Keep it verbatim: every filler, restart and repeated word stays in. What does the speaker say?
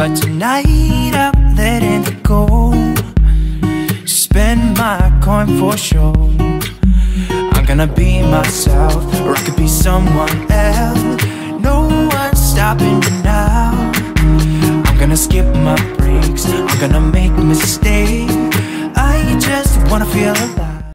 But tonight I'm letting it go. Spend my coin for show. I'm gonna be myself, or I could be someone else. No one's stopping me now. I'm gonna skip my breaks, I'm gonna make mistakes. I just wanna feel alive.